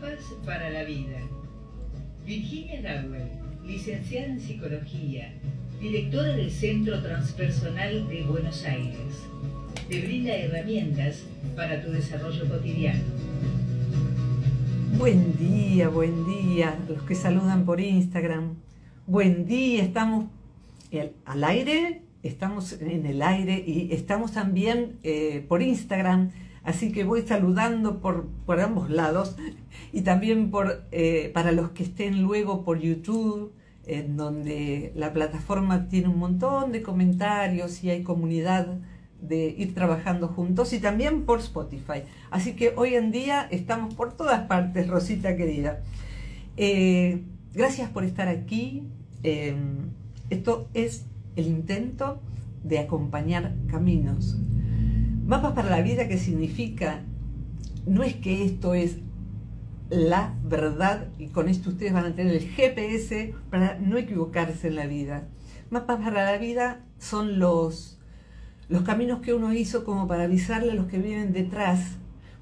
Trabajas para la vida. Virginia Gawel, licenciada en Psicología, directora del Centro Transpersonal de Buenos Aires, te brinda herramientas para tu desarrollo cotidiano. Buen día, los que saludan por Instagram. Buen día, estamos al aire, estamos en el aire y estamos también por Instagram. Así que voy saludando por ambos lados y también para los que estén luego por YouTube, en donde la plataforma tiene un montón de comentarios y hay comunidad de ir trabajando juntos, y también por Spotify. Así que hoy en día estamos por todas partes, Rosita querida. Gracias por estar aquí. Esto es el intento de acompañar caminos. Mapas para la vida, que significa, no es que esto es la verdad y con esto ustedes van a tener el GPS para no equivocarse en la vida. Mapas para la vida son los caminos que uno hizo como para avisarle a los que viven detrás.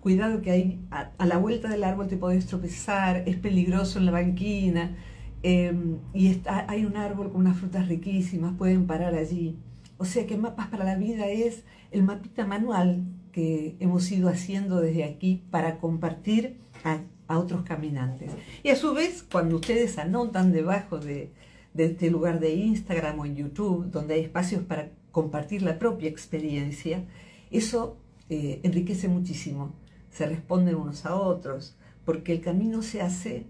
Cuidado que ahí a la vuelta del árbol te podés tropezar, es peligroso en la banquina, y hay un árbol con unas frutas riquísimas, pueden parar allí. O sea que Mapas para la Vida es el mapita manual que hemos ido haciendo desde aquí para compartir a otros caminantes. Y a su vez, cuando ustedes anotan debajo de este lugar de Instagram o en YouTube, donde hay espacios para compartir la propia experiencia, eso enriquece muchísimo. Se responden unos a otros, porque el camino se hace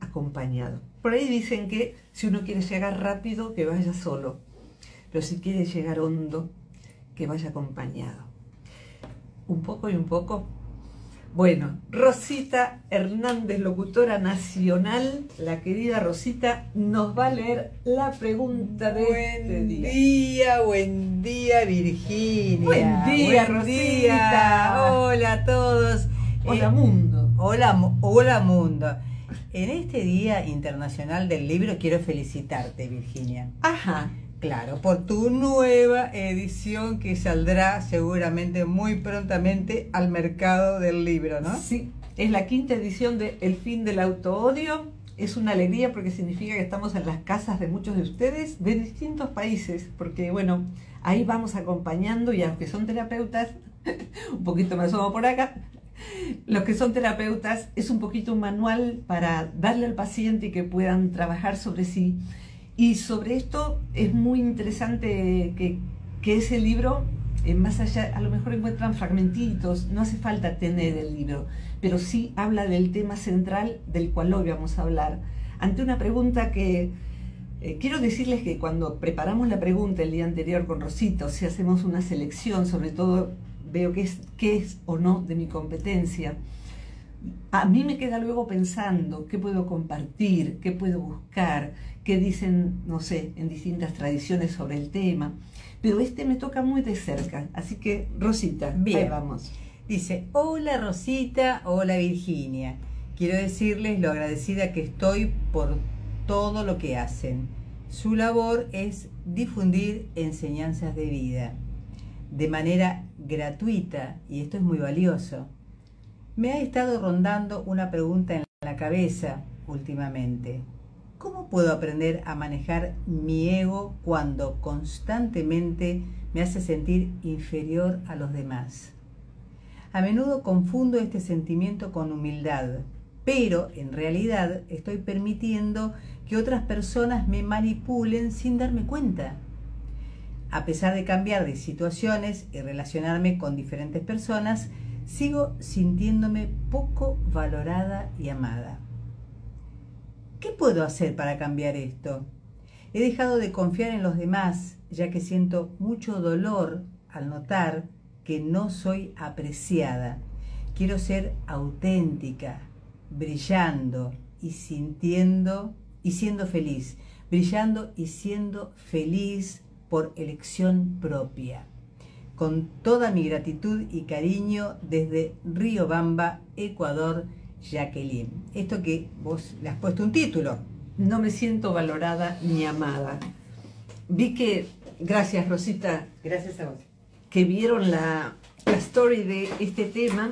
acompañado. Por ahí dicen que si uno quiere llegar rápido, que vaya solo. Pero si quiere llegar hondo, que vaya acompañado. Un poco y un poco. Bueno, Rosita Hernández, locutora nacional, la querida Rosita, nos va a leer la pregunta de este día. Buen día, Virginia. Buen día, Rosita. Hola a todos. Hola, mundo. Hola, mundo. En este Día Internacional del Libro quiero felicitarte, Virginia. Ajá. Claro, por tu nueva edición que saldrá seguramente muy prontamente al mercado del libro, ¿no? Sí, es la 5ª edición de El fin del autoodio. Es una alegría porque significa que estamos en las casas de muchos de ustedes de distintos países, porque bueno, ahí vamos acompañando, y aunque son terapeutas, un poquito me asomo por acá, los que son terapeutas, es un poquito un manual para darle al paciente y que puedan trabajar sobre sí. Y sobre esto es muy interesante que ese libro, más allá, a lo mejor encuentran fragmentitos, no hace falta tener el libro, pero sí habla del tema central del cual hoy vamos a hablar. Ante una pregunta que, quiero decirles que cuando preparamos la pregunta el día anterior con Rosita, o sea, hacemos una selección, sobre todo veo qué es o no de mi competencia, a mí me queda luego pensando qué puedo compartir, qué puedo buscar, qué dicen, no sé, en distintas tradiciones sobre el tema. Pero este me toca muy de cerca. Así que, Rosita, bien, ahí vamos. Dice, hola Rosita, hola Virginia. Quiero decirles lo agradecida que estoy por todo lo que hacen. Su labor es difundir enseñanzas de vida de manera gratuita, y esto es muy valioso. Me ha estado rondando una pregunta en la cabeza últimamente. ¿Cómo puedo aprender a manejar mi ego cuando constantemente me hace sentir inferior a los demás? A menudo confundo este sentimiento con humildad, pero en realidad estoy permitiendo que otras personas me manipulen sin darme cuenta. A pesar de cambiar de situaciones y relacionarme con diferentes personas, sigo sintiéndome poco valorada y amada. ¿Qué puedo hacer para cambiar esto? He dejado de confiar en los demás, ya que siento mucho dolor al notar que no soy apreciada. Quiero ser auténtica, brillando y siendo feliz. Brillando y siendo feliz por elección propia. Con toda mi gratitud y cariño desde Riobamba, Ecuador, Jacqueline. Esto que vos le has puesto un título. No me siento valorada ni amada. Vi que, gracias Rosita. Gracias a vos. Que vieron la story de este tema.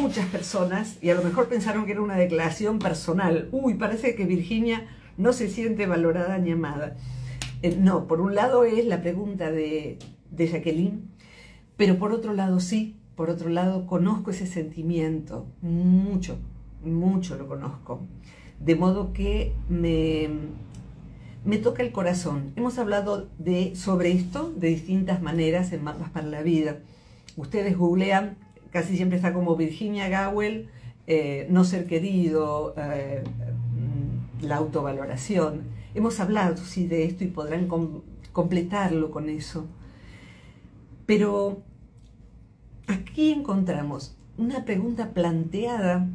muchas personas, y a lo mejor pensaron que era una declaración personal. Uy, parece que Virginia no se siente valorada ni amada. No, por un lado es la pregunta de Jacqueline, pero por otro lado sí, por otro lado conozco ese sentimiento, mucho, mucho lo conozco. De modo que me toca el corazón. Hemos hablado sobre esto de distintas maneras en Mapas para la Vida. Ustedes googlean, casi siempre está como Virginia Gawel, no ser querido, la autovaloración. Hemos hablado, sí, de esto y podrán completarlo con eso. Pero aquí encontramos una pregunta planteada,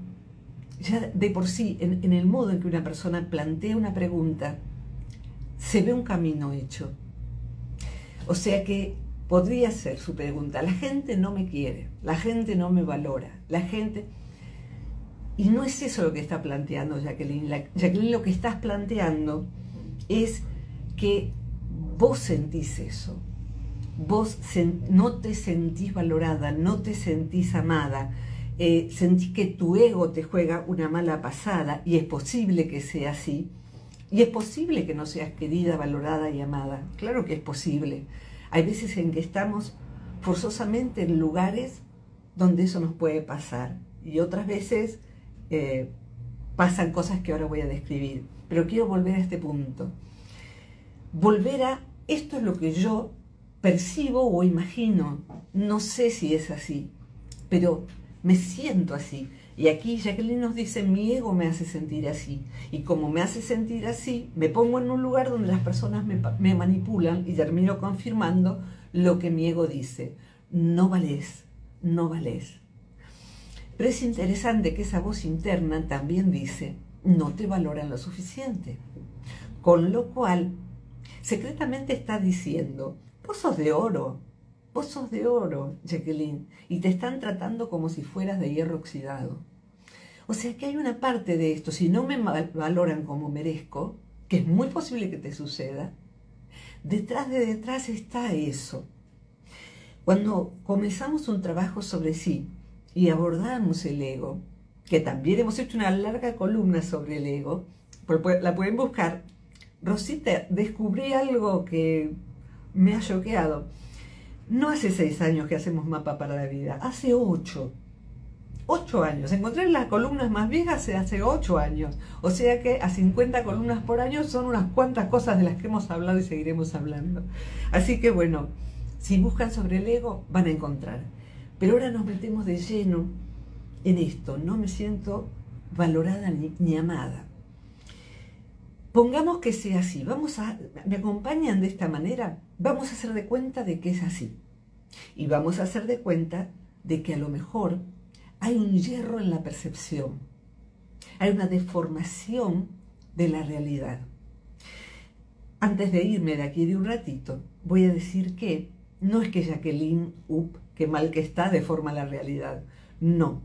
ya de por sí, en el modo en que una persona plantea una pregunta, se ve un camino hecho. O sea que podría ser su pregunta: la gente no me quiere, la gente no me valora, la gente... Y no es eso lo que está planteando Jacqueline. Jacqueline, lo que estás planteando es que vos sentís eso. Vos no te sentís valorada, no te sentís amada, sentís que tu ego te juega una mala pasada, y es posible que sea así, y es posible que no seas querida, valorada y amada. Claro que es posible. Hay veces en que estamos forzosamente en lugares donde eso nos puede pasar, y otras veces pasan cosas que ahora voy a describir, pero quiero volver a este punto, volver a esto es lo que yo percibo o imagino, no sé si es así, pero me siento así. Y aquí Jacqueline nos dice: mi ego me hace sentir así, y como me hace sentir así, me pongo en un lugar donde las personas me manipulan y termino confirmando lo que mi ego dice: no valés, no valés. Pero es interesante que esa voz interna también dice: no te valoran lo suficiente, con lo cual secretamente está diciendo: vos sos de oro, vos sos de oro, Jacqueline, y te están tratando como si fueras de hierro oxidado. O sea que hay una parte de esto: si no me valoran como merezco, que es muy posible que te suceda, detrás está eso. Cuando comenzamos un trabajo sobre sí y abordamos el ego, que también hemos hecho una larga columna sobre el ego, la pueden buscar. Rosita, descubrí algo que me ha choqueado. No hace 6 años que hacemos Mapa para la Vida, hace 8 años. Encontré las columnas más viejas hace 8 años. O sea que a 50 columnas por año son unas cuantas cosas de las que hemos hablado y seguiremos hablando. Así que bueno, si buscan sobre el ego van a encontrar. Pero ahora nos metemos de lleno en esto: no me siento valorada ni amada. Pongamos que sea así. ¿Me acompañan de esta manera? Vamos a hacer de cuenta de que es así. Y vamos a hacer de cuenta de que a lo mejor hay un hierro en la percepción. Hay una deformación de la realidad. Antes de irme de aquí de un ratito, voy a decir que no es que Jacqueline, qué mal que está, deforma la realidad. No.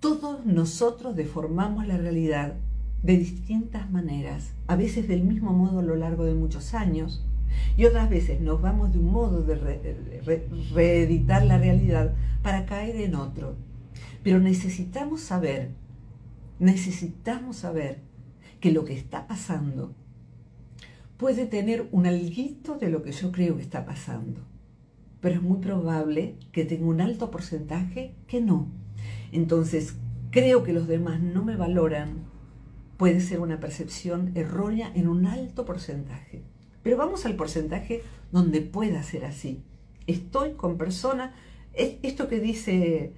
Todos nosotros deformamos la realidad de distintas maneras, a veces del mismo modo a lo largo de muchos años, y otras veces nos vamos de un modo de reeditar la realidad para caer en otro. Pero necesitamos saber que lo que está pasando puede tener un alguito de lo que yo creo que está pasando, pero es muy probable que tenga un alto porcentaje que no. Entonces, creo que los demás no me valoran, puede ser una percepción errónea en un alto porcentaje. Pero vamos al porcentaje donde pueda ser así. Estoy con personas, esto que dice,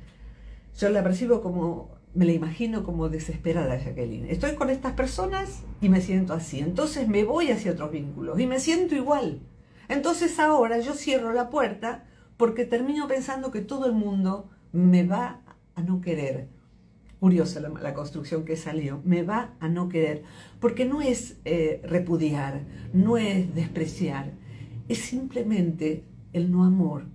yo la percibo como, me la imagino como desesperada, Jacqueline. Estoy con estas personas y me siento así. Entonces me voy hacia otros vínculos y me siento igual. Entonces ahora yo cierro la puerta porque termino pensando que todo el mundo me va a no querer. Curiosa la construcción que salió, me va a no querer, porque no es repudiar, no es despreciar, es simplemente el no amor,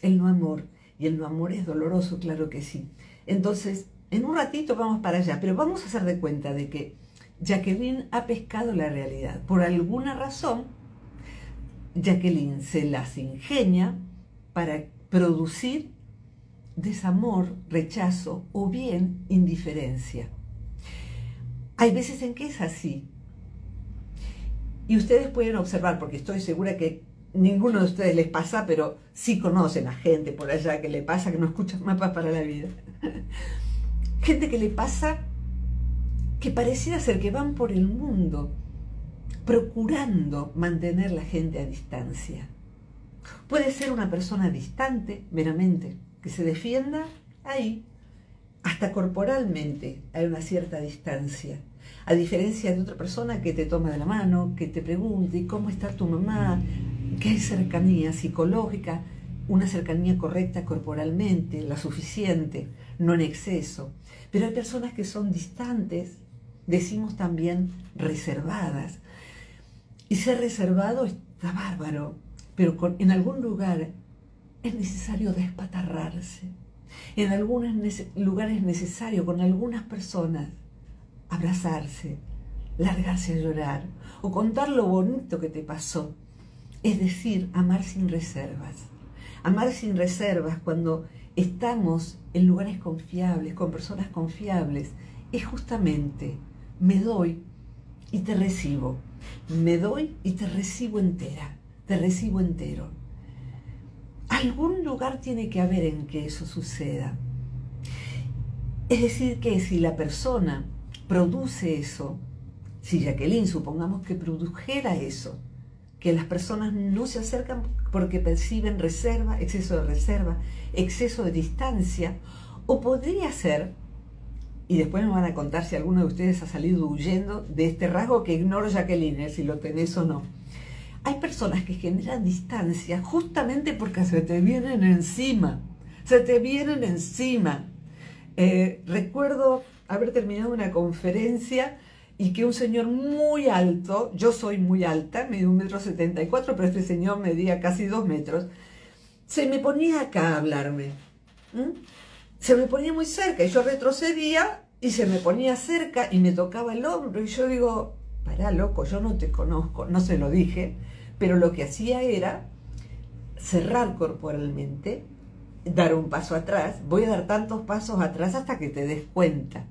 el no amor, y el no amor es doloroso, claro que sí. Entonces, en un ratito vamos para allá, pero vamos a hacer de cuenta de que Jacqueline ha pescado la realidad. Por alguna razón, Jacqueline se las ingenia para producir desamor, rechazo o bien indiferencia. Hay veces en que es así. Y ustedes pueden observar, porque estoy segura que ninguno de ustedes les pasa, pero sí conocen a gente por allá que le pasa, que no escuchan mapas para la vida. Gente que le pasa que pareciera ser que van por el mundo procurando mantener la gente a distancia. Puede ser una persona distante, meramente, que se defienda ahí. Hasta corporalmente hay una cierta distancia, a diferencia de otra persona que te toma de la mano, que te pregunte cómo está tu mamá, que hay cercanía psicológica, una cercanía correcta corporalmente, la suficiente, no en exceso. Pero hay personas que son distantes, decimos también reservadas. Y ser reservado está bárbaro, pero en algún lugar es necesario despatarrarse. En algún lugar es necesario con algunas personas abrazarse, largarse a llorar o contar lo bonito que te pasó. Es decir, amar sin reservas. Amar sin reservas cuando estamos en lugares confiables, con personas confiables, es justamente me doy y te recibo. Me doy y te recibo entera, te recibo entero. Algún lugar tiene que haber en que eso suceda. Es decir que si la persona produce eso, si Jacqueline supongamos que produjera eso, que las personas no se acercan porque perciben reserva, exceso de distancia, o podría ser, y después me van a contar si alguno de ustedes ha salido huyendo de este rasgo que ignoro, Jacqueline, si lo tenés o no. Hay personas que generan distancia justamente porque se te vienen encima. Se te vienen encima. Recuerdo haber terminado una conferencia y que un señor muy alto, yo soy muy alta, mido 1,74 m, pero este señor medía casi 2 metros, se me ponía acá a hablarme. Se me ponía muy cerca y yo retrocedía y se me ponía cerca y me tocaba el hombro. Y yo digo, pará, loco, yo no te conozco, no se lo dije. Pero lo que hacía era cerrar corporalmente, dar un paso atrás. Voy a dar tantos pasos atrás hasta que te des cuenta.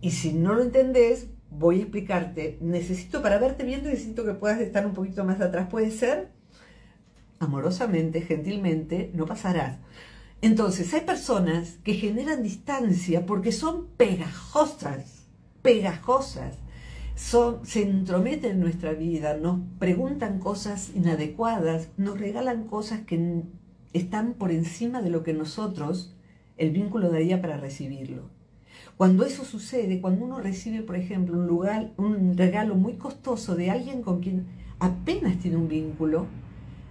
Y si no lo entendés, voy a explicarte. Necesito, para verte bien, necesito que puedas estar un poquito más atrás. Puede ser, amorosamente, gentilmente, no pasarás. Entonces, hay personas que generan distancia porque son pegajosas, pegajosas. Se entrometen en nuestra vida, nos preguntan cosas inadecuadas, nos regalan cosas que están por encima de lo que nosotros, el vínculo daría para recibirlo. Cuando eso sucede, cuando uno recibe, por ejemplo, un regalo muy costoso de alguien con quien apenas tiene un vínculo,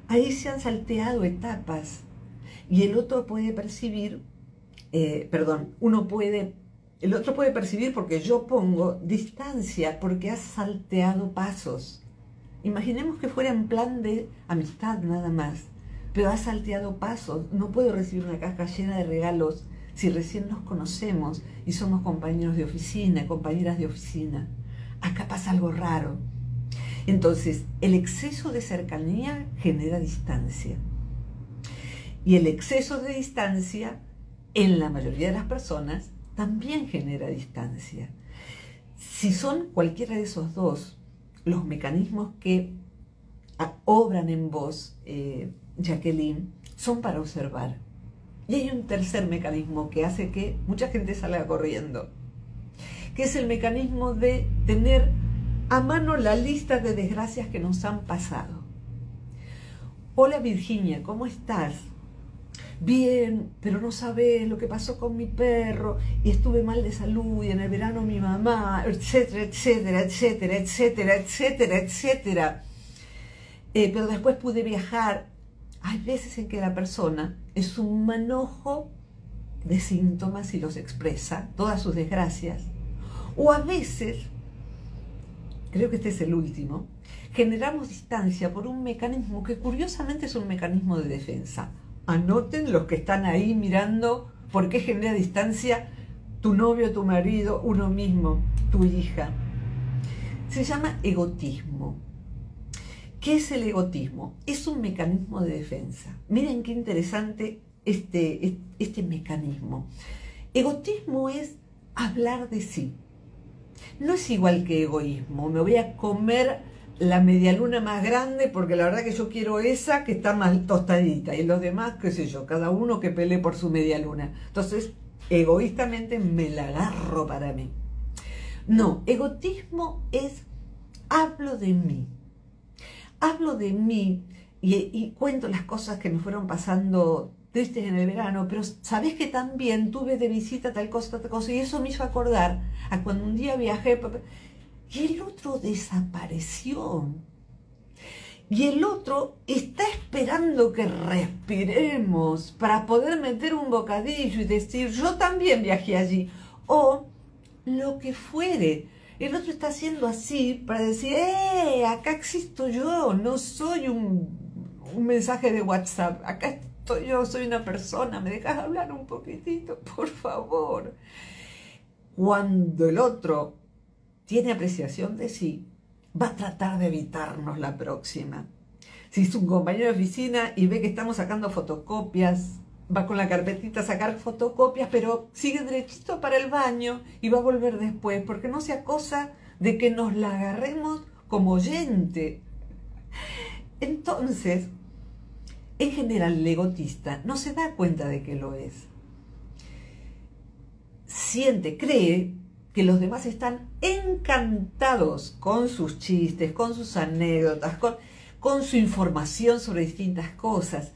ahí se han salteado etapas y el otro puede percibir, el otro puede percibir, porque yo pongo distancia, porque has salteado pasos. Imaginemos que fuera en plan de amistad nada más, pero has salteado pasos. No puedo recibir una caja llena de regalos si recién nos conocemos y somos compañeros de oficina, compañeras de oficina. Acá pasa algo raro. Entonces, el exceso de cercanía genera distancia. Y el exceso de distancia, en la mayoría de las personas, también genera distancia. Si son cualquiera de esos dos los mecanismos que obran en vos, Jacqueline, son para observar. Y hay un tercer mecanismo que hace que mucha gente salga corriendo, que es el mecanismo de tener a mano la lista de desgracias que nos han pasado. Hola Virginia, ¿cómo estás? Bien, pero no sabés lo que pasó con mi perro, y estuve mal de salud, y en el verano mi mamá, etcétera, etcétera, etcétera, etcétera, etcétera, etcétera. Pero después pude viajar. Hay veces en que la persona es un manojo de síntomas y los expresa, todas sus desgracias. O a veces, creo que este es el último, generamos distancia por un mecanismo que curiosamente es un mecanismo de defensa. Anoten los que están ahí mirando por qué genera distancia tu novio, tu marido, uno mismo, tu hija. Se llama egotismo. ¿Qué es el egotismo? Es un mecanismo de defensa. Miren qué interesante este mecanismo. Egotismo es hablar de sí. No es igual que egoísmo. Me voy a comer la medialuna más grande porque la verdad que yo quiero esa que está más tostadita y los demás, qué sé yo, cada uno que pelee por su medialuna. Entonces, egoístamente me la agarro para mí. No, egotismo es hablo de mí. Hablo de mí y cuento las cosas que me fueron pasando tristes en el verano, pero sabés que también tuve de visita tal cosa, y eso me hizo acordar a cuando un día viajé y el otro desapareció. Y el otro está esperando que respiremos para poder meter un bocadillo y decir, yo también viajé allí, o lo que fuere. El otro está haciendo así para decir, acá existo yo, no soy un mensaje de WhatsApp, acá estoy yo, soy una persona, ¿me dejas hablar un poquitito, por favor? Cuando el otro tiene apreciación de sí, va a tratar de evitarnos la próxima. Si es un compañero de oficina y ve que estamos sacando fotocopias, va con la carpetita a sacar fotocopias, pero sigue derechito para el baño y va a volver después, porque no sea cosa de que nos la agarremos como oyente. Entonces, en general, el egotista no se da cuenta de que lo es. Siente, cree que los demás están encantados con sus chistes, con sus anécdotas, con su información sobre distintas cosas.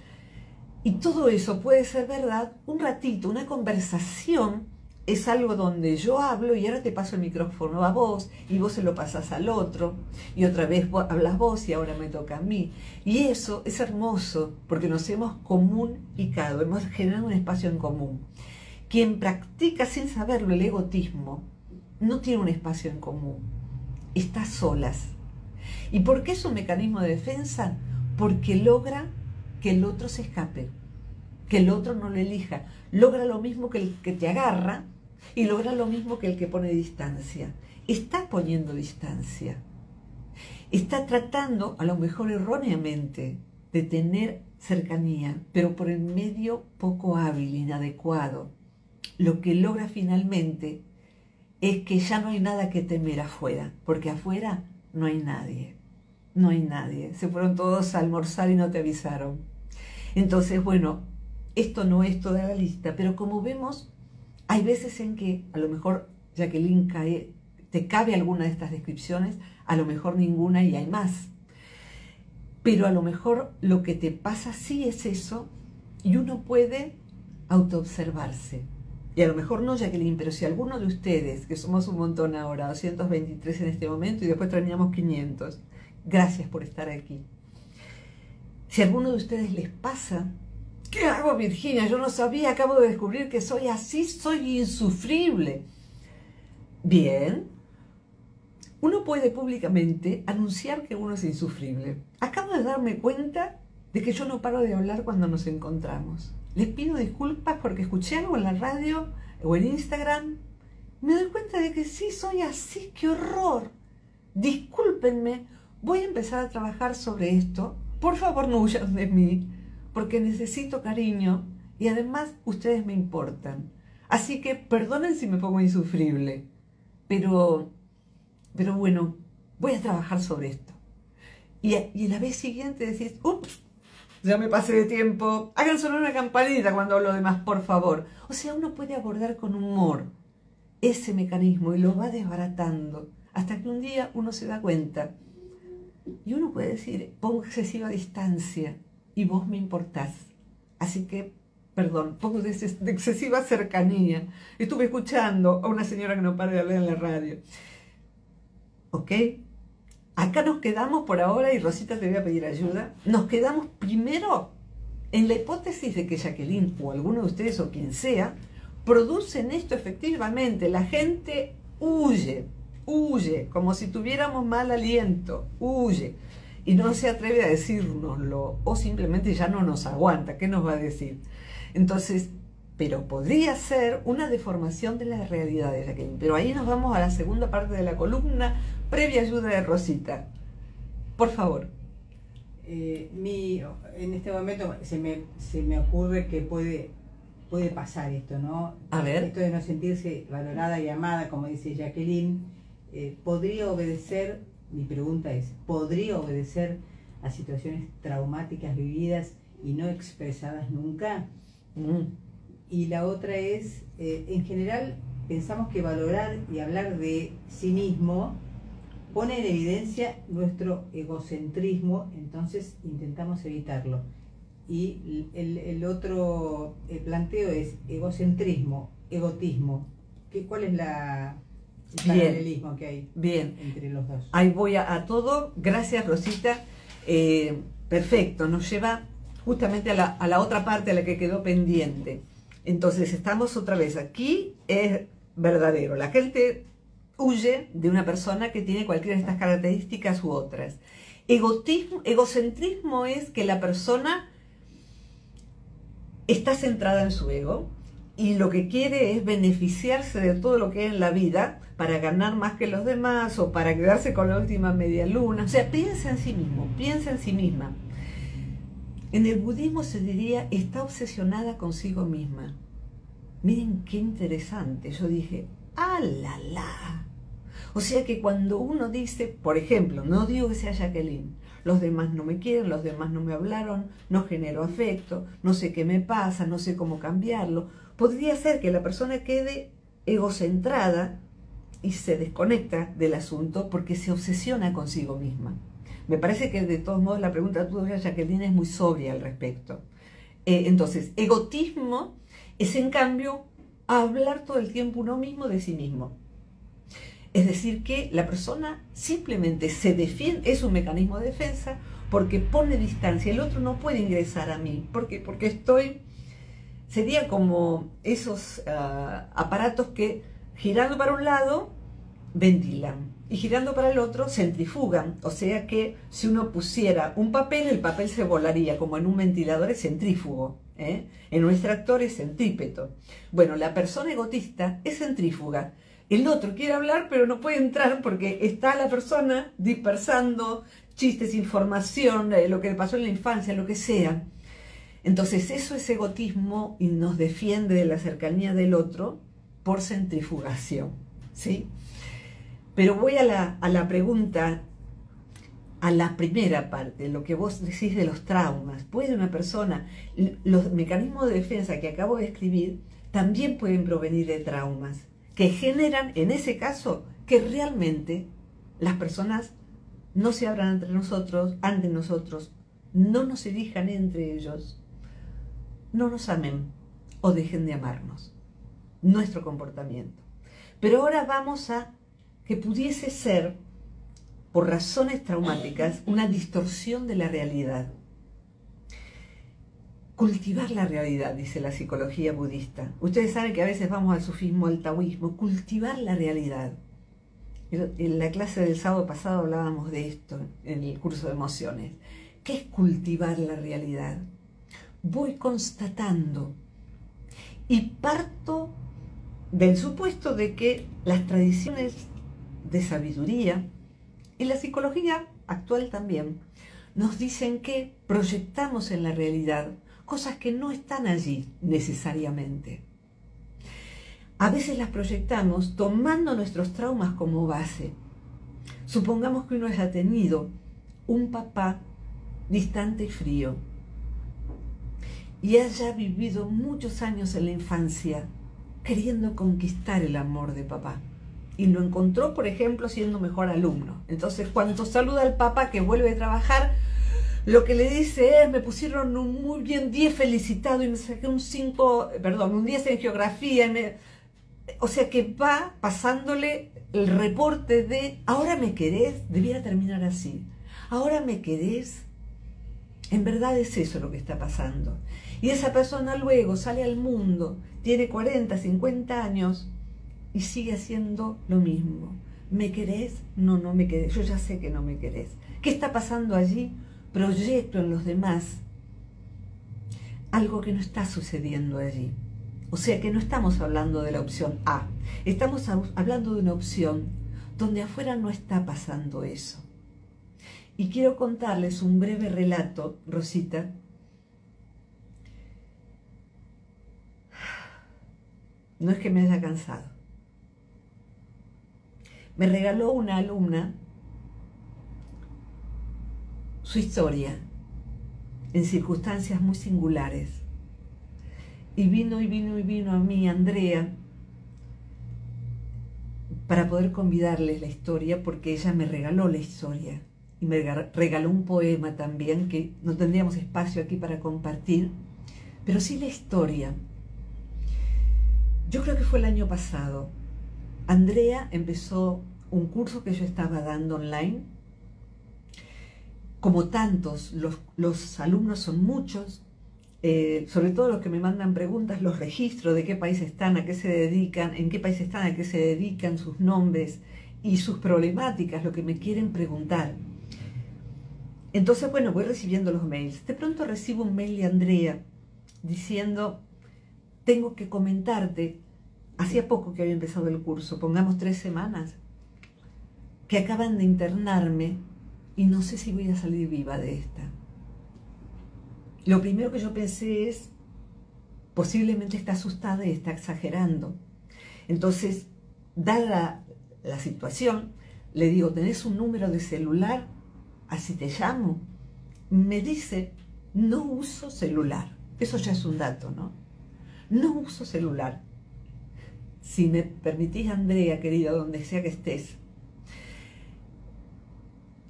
Y todo eso puede ser verdad un ratito, una conversación es algo donde yo hablo y ahora te paso el micrófono a vos y vos se lo pasás al otro y otra vez hablas vos y ahora me toca a mí. Y eso es hermoso porque nos hemos comunicado, hemos generado un espacio en común. Quien practica sin saberlo el egotismo no tiene un espacio en común, está solas. ¿Y por qué es un mecanismo de defensa? Porque logra que el otro se escape, que el otro no lo elija. Logra lo mismo que el que te agarra y logra lo mismo que el que pone distancia. Está poniendo distancia. Está tratando, a lo mejor erróneamente, de tener cercanía, pero por el medio poco hábil, inadecuado. Lo que logra finalmente es que ya no hay nada que temer afuera, porque afuera no hay nadie. No hay nadie. Se fueron todos a almorzar y no te avisaron. Entonces, bueno, esto no es toda la lista, pero como vemos, hay veces en que a lo mejor, Jacqueline, te cabe alguna de estas descripciones, a lo mejor ninguna y hay más. Pero a lo mejor lo que te pasa sí es eso y uno puede autoobservarse. Y a lo mejor no, Jacqueline, pero si alguno de ustedes, que somos un montón ahora, 223 en este momento y después terminamos 500, gracias por estar aquí. Si a alguno de ustedes les pasa, ¿qué hago, Virginia? Yo no sabía, acabo de descubrir que soy así, soy insufrible. Bien, uno puede públicamente anunciar que uno es insufrible. Acabo de darme cuenta de que yo no paro de hablar cuando nos encontramos. Les pido disculpas porque escuché algo en la radio o en Instagram. Me doy cuenta de que sí, soy así, qué horror. Discúlpenme, voy a empezar a trabajar sobre esto. Por favor, no huyan de mí, porque necesito cariño y además ustedes me importan. Así que perdonen si me pongo insufrible, pero bueno, voy a trabajar sobre esto. Y la vez siguiente decís, ups, ya me pasé de tiempo, hagan sonar una campanita cuando hablo de más, por favor. O sea, uno puede abordar con humor ese mecanismo y lo va desbaratando hasta que un día uno se da cuenta. Y uno puede decir, pongo excesiva distancia y vos me importás. Así que, perdón, pongo de excesiva cercanía. Estuve escuchando a una señora que no para de hablar en la radio. ¿Ok? Acá nos quedamos por ahora y Rosita te voy a pedir ayuda. Nos quedamos primero en la hipótesis de que Jacqueline o alguno de ustedes o quien sea producen esto efectivamente. La gente huye. Huye, como si tuviéramos mal aliento, huye. Y no se atreve a decírnoslo, o simplemente ya no nos aguanta, ¿qué nos va a decir? Entonces, pero podría ser una deformación de la realidad de Jacqueline. Pero ahí nos vamos a la segunda parte de la columna, previa ayuda de Rosita. Por favor. En este momento se me ocurre que puede pasar esto, ¿no? A ver. Esto de no sentirse valorada y amada, como dice Jacqueline, podría obedecer, mi pregunta es, ¿podría obedecer a situaciones traumáticas vividas y no expresadas nunca? Y la otra es, en general pensamos que valorar y hablar de sí mismo pone en evidencia nuestro egocentrismo, entonces intentamos evitarlo. Y el otro planteo es egocentrismo, egotismo. ¿Cuál es el paralelismo que hay entre los dos? Ahí voy a todo. Gracias, Rosita. Perfecto, nos lleva justamente a la otra parte a la que quedó pendiente. Entonces, estamos otra vez aquí, es verdadero. La gente huye de una persona que tiene cualquiera de estas características u otras. Egocentrismo es que la persona está centrada en su ego y lo que quiere es beneficiarse de todo lo que es en la vida para ganar más que los demás o para quedarse con la última media luna. O sea, piensa en sí mismo, piensa en sí misma. En el budismo se diría, está obsesionada consigo misma. Miren qué interesante. Yo dije, ¡ah, la, la! O sea que cuando uno dice, por ejemplo, no digo que sea Jacqueline, los demás no me quieren, los demás no me hablaron, no genero afecto, no sé qué me pasa, no sé cómo cambiarlo, podría ser que la persona quede egocentrada y se desconecta del asunto porque se obsesiona consigo misma. Me parece que de todos modos la pregunta tuya, Jacqueline, es muy sobria al respecto. Entonces, egotismo es en cambio hablar todo el tiempo uno mismo de sí mismo. Es decir que la persona simplemente se defiende, es un mecanismo de defensa porque pone distancia, el otro no puede ingresar a mí, porque estoy, sería como esos aparatos que girando para un lado ventilan y girando para el otro centrifugan, o sea que si uno pusiera un papel, el papel se volaría, como en un ventilador es centrífugo, ¿eh? En un extractor es centrípeto. Bueno, la persona egotista es centrífuga. El otro quiere hablar, pero no puede entrar porque está la persona dispersando chistes, información, lo que le pasó en la infancia, lo que sea. Entonces, eso es egotismo y nos defiende de la cercanía del otro por centrifugación, ¿sí? Pero voy a la pregunta, a la primera parte, lo que vos decís de los traumas. Puede una persona, los mecanismos de defensa que acabo de escribir, también pueden provenir de traumas que generan, en ese caso, que realmente las personas no se abran ante nosotros, no nos elijan entre ellos, no nos amen o dejen de amarnos, nuestro comportamiento. Pero ahora vamos a que pudiese ser, por razones traumáticas, una distorsión de la realidad. Cultivar la realidad, dice la psicología budista. Ustedes saben que a veces vamos al sufismo, al taoísmo. Cultivar la realidad. En la clase del sábado pasado hablábamos de esto, en el curso de emociones. ¿Qué es cultivar la realidad? Voy constatando y parto del supuesto de que las tradiciones de sabiduría y la psicología actual también nos dicen que proyectamos en la realidad cosas que no están allí necesariamente. A veces las proyectamos tomando nuestros traumas como base. Supongamos que uno haya tenido un papá distante y frío y haya vivido muchos años en la infancia queriendo conquistar el amor de papá. Y lo encontró, por ejemplo, siendo mejor alumno. Entonces, cuando saluda al papá que vuelve a trabajar, lo que le dice es, me pusieron un muy bien 10 felicitado y me saqué un 5, perdón, un 10 en geografía. O sea que va pasándole el reporte de, ahora me querés, debiera terminar así. Ahora me querés. En verdad es eso lo que está pasando. Y esa persona luego sale al mundo, tiene 40, 50 años y sigue haciendo lo mismo. ¿Me querés? No, no me querés. Yo ya sé que no me querés. ¿Qué está pasando allí? Proyecto en los demás algo que no está sucediendo allí. O sea que no estamos hablando de la opción A, estamos hablando de una opción donde afuera no está pasando eso. Y quiero contarles un breve relato, Rosita, no es que me haya cansado. Me regaló una alumna su historia en circunstancias muy singulares. Y vino a mí, Andrea, para poder convidarles la historia, porque ella me regaló la historia. Y me regaló un poema también, que no tendríamos espacio aquí para compartir, pero sí la historia. Yo creo que fue el año pasado. Andrea empezó un curso que yo estaba dando online. Como tantos, los alumnos son muchos, sobre todo los que me mandan preguntas, los registro de qué país están, a qué se dedican, en qué país están, a qué se dedican, sus nombres y sus problemáticas, lo que me quieren preguntar. Entonces, bueno, voy recibiendo los mails. De pronto recibo un mail de Andrea diciendo, tengo que comentarte, hacía poco que había empezado el curso, pongamos 3 semanas, que acaban de internarme, y no sé si voy a salir viva de esta. Lo primero que yo pensé es, posiblemente está asustada y está exagerando. Entonces, dada la situación, le digo, ¿tenés un número de celular? Así te llamo. Me dice, no uso celular. Eso ya es un dato, ¿no? No uso celular. Si me permitís, Andrea, querida, donde sea que estés,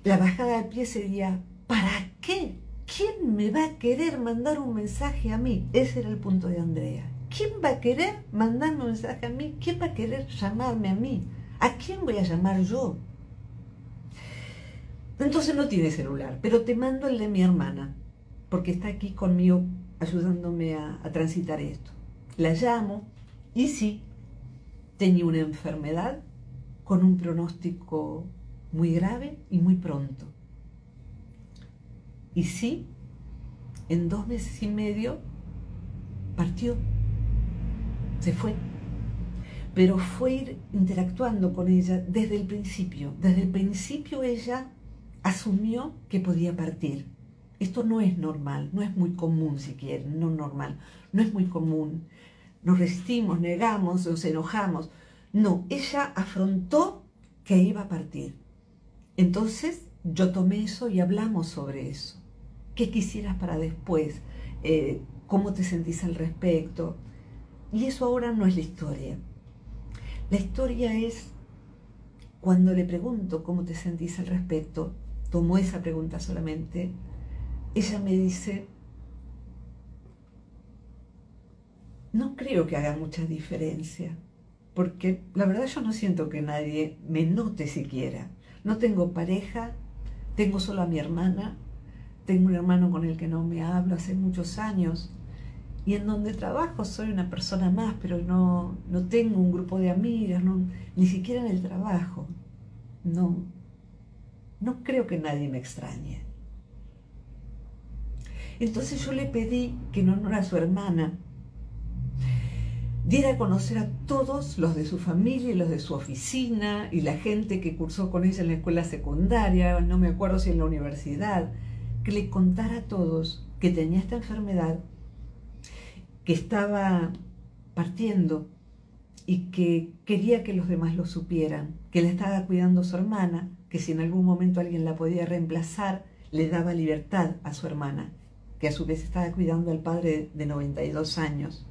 la bajada de pie sería, ¿para qué? ¿Quién me va a querer mandar un mensaje a mí? Ese era el punto de Andrea. ¿Quién va a querer mandarme un mensaje a mí? ¿Quién va a querer llamarme a mí? ¿A quién voy a llamar yo? Entonces no tiene celular, pero te mando el de mi hermana, porque está aquí conmigo ayudándome a transitar esto. La llamo y sí, tenía una enfermedad con un pronóstico muy grave y muy pronto. Y sí, en 2 meses y medio partió, se fue. Pero fue ir interactuando con ella desde el principio. Desde el principio ella asumió que podía partir. Esto no es normal, no es muy común si quieren, no normal, no es muy común. Nos resistimos, negamos, nos enojamos. No, ella afrontó que iba a partir. Entonces yo tomé eso y hablamos sobre eso. ¿Qué quisieras para después? ¿Cómo te sentís al respecto? Y eso ahora no es la historia. La historia es cuando le pregunto cómo te sentís al respecto, tomo esa pregunta solamente, ella me dice, no creo que haga mucha diferencia, porque la verdad yo no siento que nadie me note siquiera. No tengo pareja, tengo solo a mi hermana, tengo un hermano con el que no me hablo hace muchos años, y en donde trabajo soy una persona más, pero no tengo un grupo de amigas, ni siquiera en el trabajo. No creo que nadie me extrañe. Entonces yo le pedí que en honor a su hermana diera a conocer a todos los de su familia y los de su oficina y la gente que cursó con ella en la escuela secundaria, no me acuerdo si en la universidad, que le contara a todos que tenía esta enfermedad, que estaba partiendo y que quería que los demás lo supieran, que la estaba cuidando su hermana, que si en algún momento alguien la podía reemplazar, le daba libertad a su hermana, que a su vez estaba cuidando al padre de 92 años.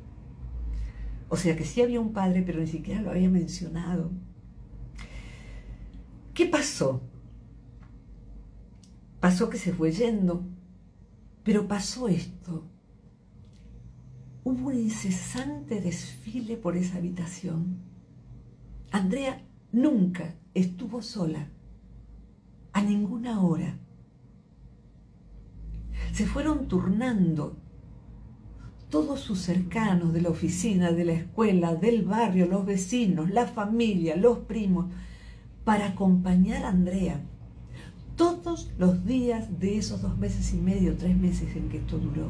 O sea que sí había un padre, pero ni siquiera lo había mencionado. ¿Qué pasó? Pasó que se fue yendo, pero pasó esto. Hubo un incesante desfile por esa habitación. Andrea nunca estuvo sola, a ninguna hora. Se fueron turnando todos sus cercanos de la oficina, de la escuela, del barrio, los vecinos, la familia, los primos, para acompañar a Andrea. Todos los días de esos 2 meses y medio, 3 meses en que esto duró.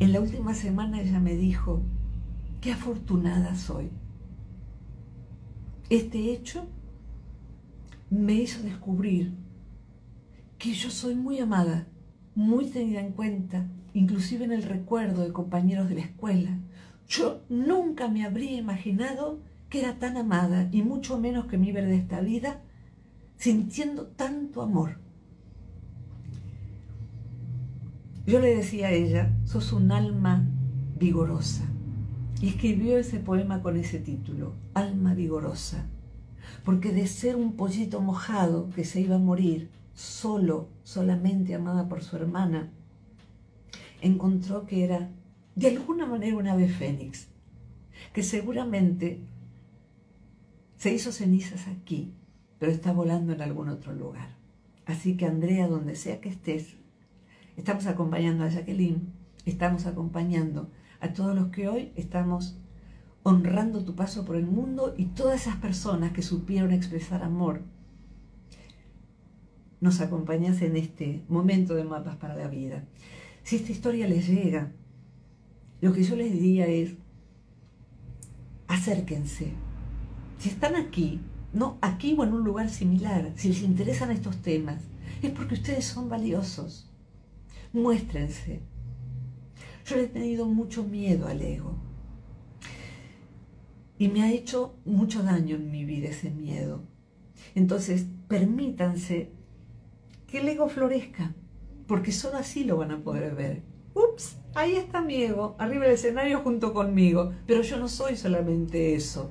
En la última semana ella me dijo, qué afortunada soy. Este hecho me hizo descubrir que yo soy muy amada, muy tenida en cuenta, inclusive en el recuerdo de compañeros de la escuela. Yo nunca me habría imaginado que era tan amada, y mucho menos que me iba de esta vida sintiendo tanto amor. Yo le decía a ella, sos un alma vigorosa. Y escribió ese poema con ese título, Alma Vigorosa, porque de ser un pollito mojado que se iba a morir, solo, solamente amada por su hermana, encontró que era de alguna manera un ave fénix, que seguramente se hizo cenizas aquí, pero está volando en algún otro lugar. Así que Andrea, donde sea que estés, estamos acompañando a Jacqueline, estamos acompañando a todos los que hoy estamos honrando tu paso por el mundo, y todas esas personas que supieron expresar amor. Nos acompañas en este momento de Mapas para la Vida. Si esta historia les llega, lo que yo les diría es, acérquense. Si están aquí, no aquí o en un lugar similar, si les interesan estos temas, es porque ustedes son valiosos. Muéstrense. Yo le he tenido mucho miedo al ego, y me ha hecho mucho daño en mi vida ese miedo. Entonces, permítanse que el ego florezca, porque solo así lo van a poder ver. ¡Ups! Ahí está mi ego, arriba del escenario junto conmigo, pero yo no soy solamente eso.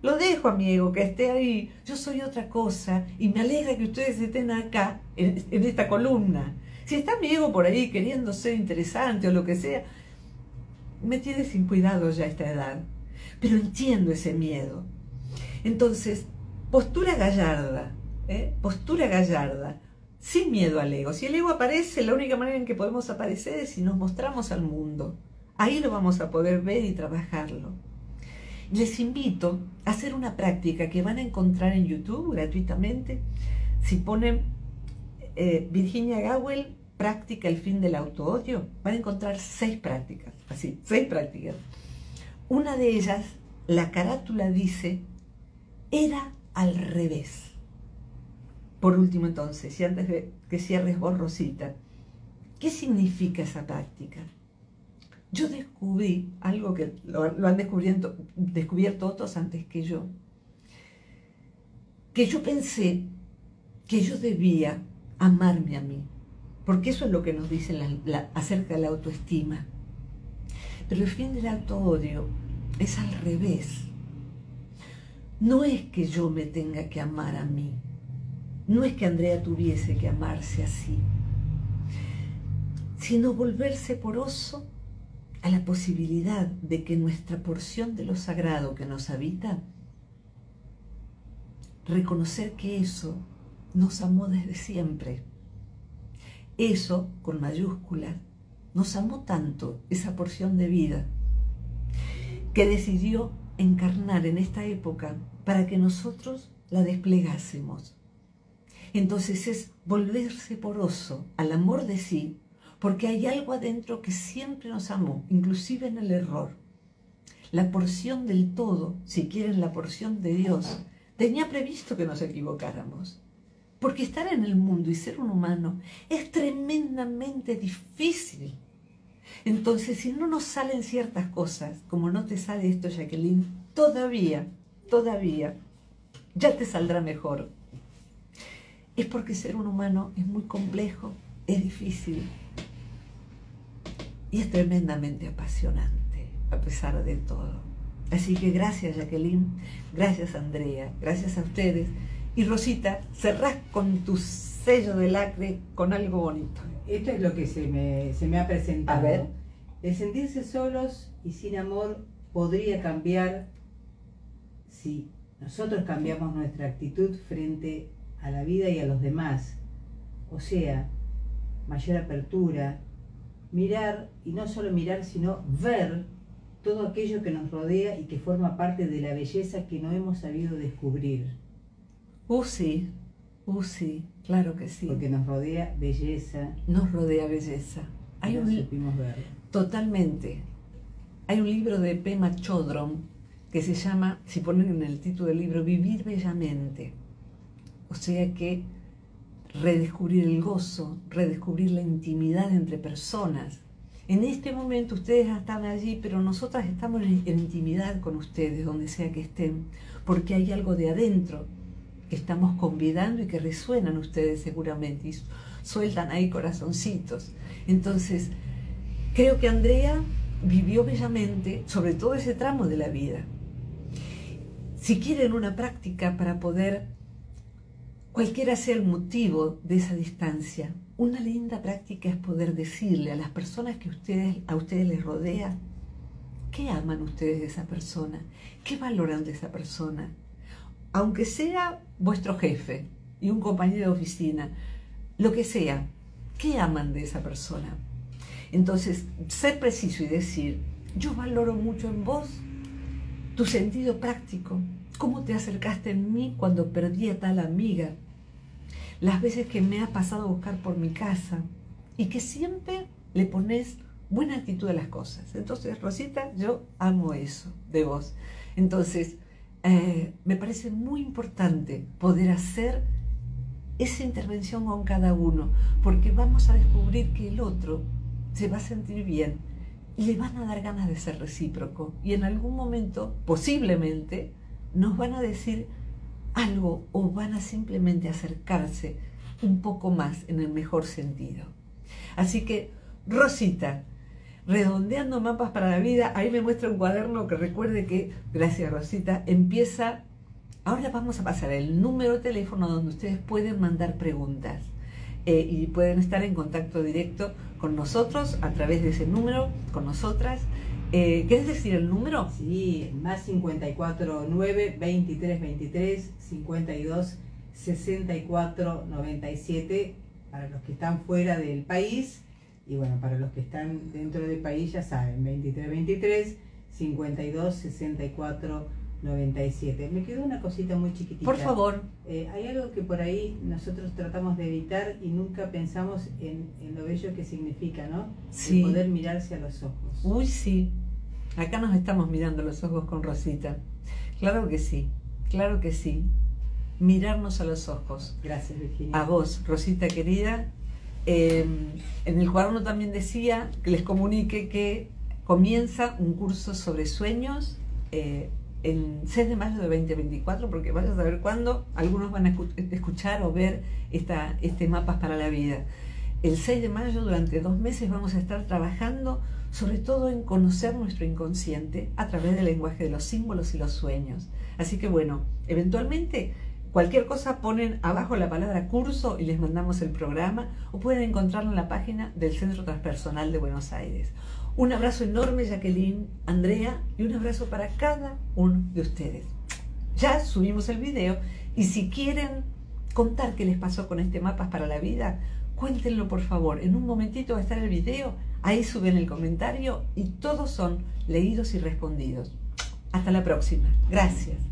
Lo dejo a mi ego que esté ahí, yo soy otra cosa, y me alegra que ustedes estén acá, en esta columna. Si está mi ego por ahí queriendo ser interesante o lo que sea, me tiene sin cuidado ya a esta edad, pero entiendo ese miedo. Entonces, postura gallarda, ¿eh? Postura gallarda, sin miedo al ego. Si el ego aparece, la única manera en que podemos aparecer es si nos mostramos al mundo. Ahí lo vamos a poder ver y trabajarlo. Les invito a hacer una práctica que van a encontrar en YouTube gratuitamente si ponen Virginia Gawel, práctica El fin del autoodio. Van a encontrar 6 prácticas, así, 6 prácticas. Una de ellas, la carátula dice, era al revés. Por último entonces, y antes de que cierres vos, Rosita, ¿qué significa esa práctica? Yo descubrí algo que lo han descubierto otros antes que yo pensé que yo debía amarme a mí, porque eso es lo que nos dicen acerca de la autoestima. Pero el fin del autoodio es al revés. No es que yo me tenga que amar a mí, no es que Andrea tuviese que amarse así, sino volverse poroso a la posibilidad de que nuestra porción de lo sagrado que nos habita, reconocer que eso nos amó desde siempre. Eso, con mayúsculas, nos amó tanto, esa porción de vida, que decidió encarnar en esta época para que nosotros la desplegásemos. Entonces es volverse poroso al amor de sí, porque hay algo adentro que siempre nos amó, inclusive en el error. La porción del todo, si quieren la porción de Dios, tenía previsto que nos equivocáramos. Porque estar en el mundo y ser un humano es tremendamente difícil. Entonces, si no nos salen ciertas cosas, como no te sale esto, Jacqueline, todavía, ya te saldrá mejor. Es porque ser un humano es muy complejo, es difícil y es tremendamente apasionante, a pesar de todo. Así que gracias, Jacqueline, gracias, Andrea, gracias a ustedes. Y Rosita, cerrás con tu sello de lacre con algo bonito. Esto es lo que se me ha presentado. A ver. El sentirse solos y sin amor podría cambiar si nosotros cambiamos nuestra actitud frente a la vida y a los demás. O sea, mayor apertura, mirar, y no solo mirar, sino ver todo aquello que nos rodea y que forma parte de la belleza que no hemos sabido descubrir. Sí, claro que sí. Porque nos rodea belleza. Nos rodea belleza. Hay un supimos ver. Totalmente. Hay un libro de Pema Chodron que se llama, si ponen en el título del libro, Vivir Bellamente. O sea que redescubrir el gozo, redescubrir la intimidad entre personas. En este momento ustedes están allí, pero nosotras estamos en intimidad con ustedes, donde sea que estén, porque hay algo de adentro que estamos convidando y que resuenan ustedes seguramente, y sueltan ahí corazoncitos. Entonces, creo que Andrea vivió bellamente, sobre todo ese tramo de la vida. Si quieren una práctica para poder, cualquiera sea el motivo de esa distancia, una linda práctica es poder decirle a las personas que a ustedes les rodea, ¿qué aman ustedes de esa persona? ¿Qué valoran de esa persona? Aunque sea vuestro jefe y un compañero de oficina, lo que sea, ¿qué aman de esa persona? Entonces, ser preciso y decir, yo valoro mucho en vos tu sentido práctico, cómo te acercaste en mí cuando perdí a tal amiga, las veces que me has pasado a buscar por mi casa, y que siempre le pones buena actitud a las cosas. Entonces, Rosita, yo amo eso de vos. Entonces, me parece muy importante poder hacer esa intervención con cada uno, porque vamos a descubrir que el otro se va a sentir bien y le van a dar ganas de ser recíproco, y en algún momento, posiblemente, nos van a decir algo o van a simplemente acercarse un poco más en el mejor sentido. Así que, Rosita, redondeando mapas para la vida, ahí me muestra un cuaderno que recuerde que, gracias Rosita, empieza. Ahora vamos a pasar el número de teléfono donde ustedes pueden mandar preguntas y pueden estar en contacto directo con nosotros a través de ese número, con nosotras. ¿Quieres decir el número? Sí, más 54 9 23 23 52 64 97, para los que están fuera del país, y bueno, para los que están dentro del país ya saben, 23 23 52 64 97. Me quedó una cosita muy chiquitita. Por favor. Hay algo que por ahí nosotros tratamos de evitar y nunca pensamos en lo bello que significa, ¿no? Sí. El poder mirarse a los ojos. Uy, sí. Acá nos estamos mirando los ojos con Rosita. Claro que sí, claro que sí. Mirarnos a los ojos. Gracias, Virginia. A vos, Rosita querida. En el cuaderno también decía que les comunique que comienza un curso sobre sueños, el 6 de mayo de 2024, porque vaya a saber cuándo algunos van a escuchar o ver este Mapas para la Vida. El 6 de mayo, durante 2 meses, vamos a estar trabajando sobre todo en conocer nuestro inconsciente a través del lenguaje de los símbolos y los sueños. Así que bueno, eventualmente cualquier cosa ponen abajo la palabra curso y les mandamos el programa, o pueden encontrarlo en la página del Centro Transpersonal de Buenos Aires. Un abrazo enorme, Jacqueline, Andrea, y un abrazo para cada uno de ustedes. Ya subimos el video, y si quieren contar qué les pasó con este Mapas para la Vida, cuéntenlo por favor. En un momentito va a estar el video, ahí suben el comentario y todos son leídos y respondidos. Hasta la próxima. Gracias.